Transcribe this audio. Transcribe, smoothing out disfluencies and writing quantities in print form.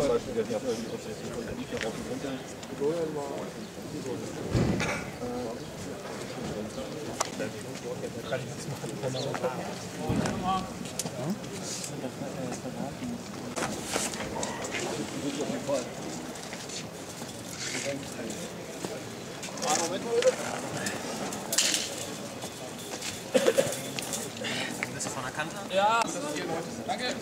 zum Beispiel, wir hatten ja vorher die Prozesse von der Liga rauf und runter. Bist du von der Kante? Ja, danke.